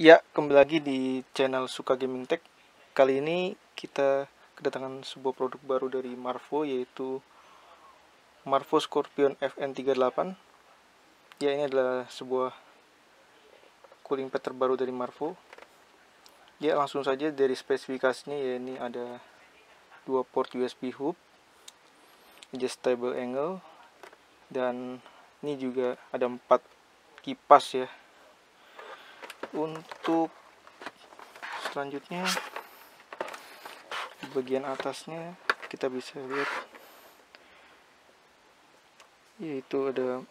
Ya, kembali lagi di channel Suka Gaming Tech. Kali ini kita kedatangan sebuah produk baru dari Marvo, yaitu Marvo Scorpion FN38. Ya, ini adalah sebuah cooling pad terbaru dari Marvo. Ya, langsung saja dari spesifikasinya, ya ini ada 2 port USB hub, adjustable angle, dan ini juga ada 4 kipas ya. Untuk selanjutnya di bagian atasnya kita bisa lihat, yaitu ada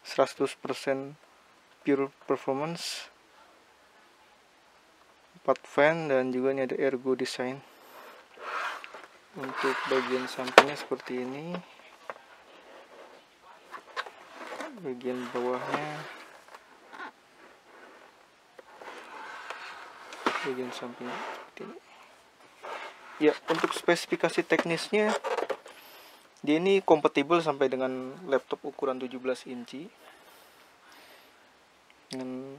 100% pure performance, 4 fan, dan juga ini ada ergo design. Untuk bagian sampingnya seperti ini, bagian bawahnya, bagian samping seperti ini. Ya, untuk spesifikasi teknisnya, dia ini kompatibel sampai dengan laptop ukuran 17 inci dengan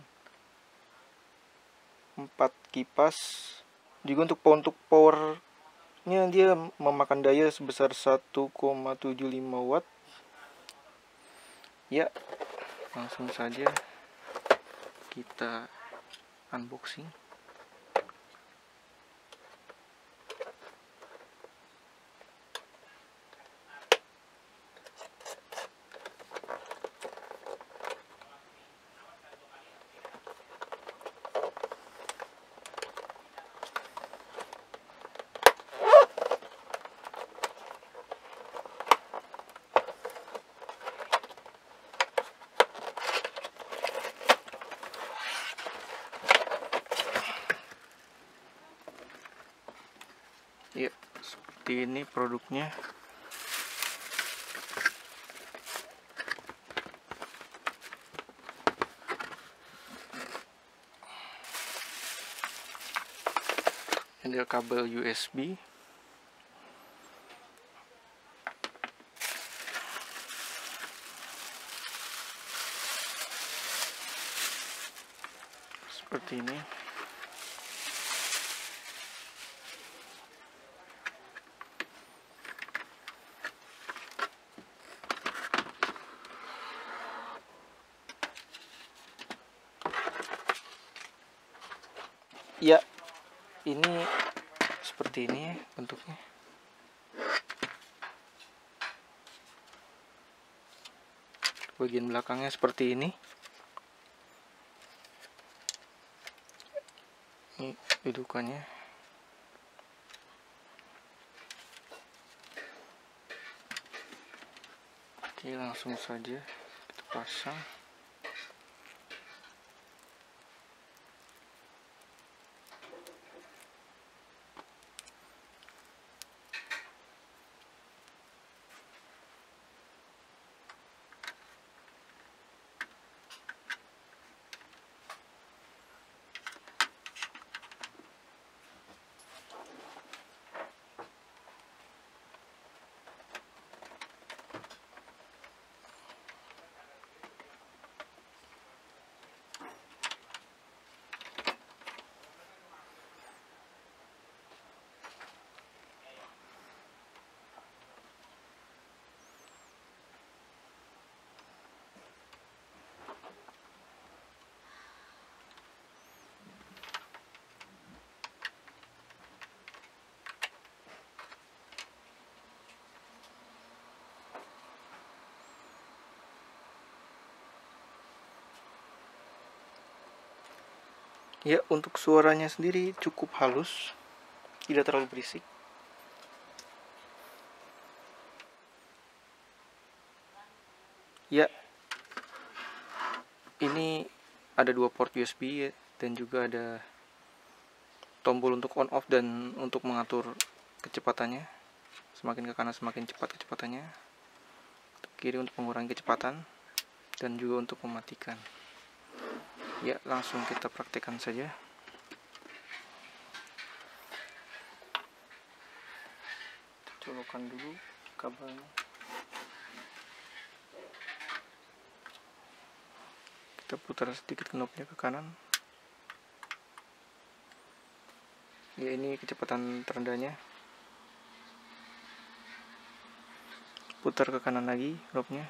4 kipas. Juga untuk powernya, dia memakan daya sebesar 1,75 watt. Ya, langsung saja kita unboxing. Ya, seperti ini produknya. Ada kabel USB. Seperti ini. Ya, ini seperti ini bentuknya. Bagian belakangnya seperti ini. Ini dudukannya. Oke, langsung saja kita pasang. Ya, untuk suaranya sendiri cukup halus, tidak terlalu berisik. Ya, ini ada 2 port USB, dan juga ada tombol untuk on off dan untuk mengatur kecepatannya. Semakin ke kanan semakin cepat kecepatannya, ke kiri untuk mengurangi kecepatan, dan juga untuk mematikan. Ya, langsung kita praktekkan saja. Colokan dulu kabelnya. Kita Kita putar sedikit knobnya ke kanan. Ya, ini kecepatan terendahnya. Putar ke kanan lagi knobnya.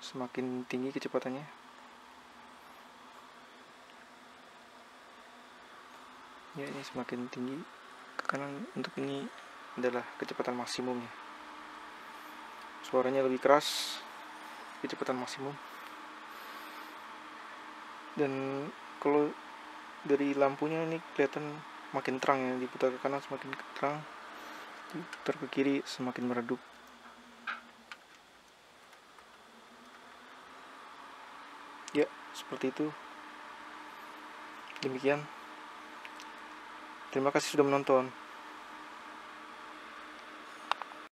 Semakin tinggi kecepatannya. Ya, ini semakin tinggi ke kanan. Untuk ini adalah kecepatan maksimumnya. Suaranya lebih keras. Kecepatan maksimum. Dan kalau dari lampunya ini kelihatan makin terang ya, diputar ke kanan semakin terang, diputar ke kiri semakin meredup. Ya, seperti itu. Demikian. Terima kasih sudah menonton.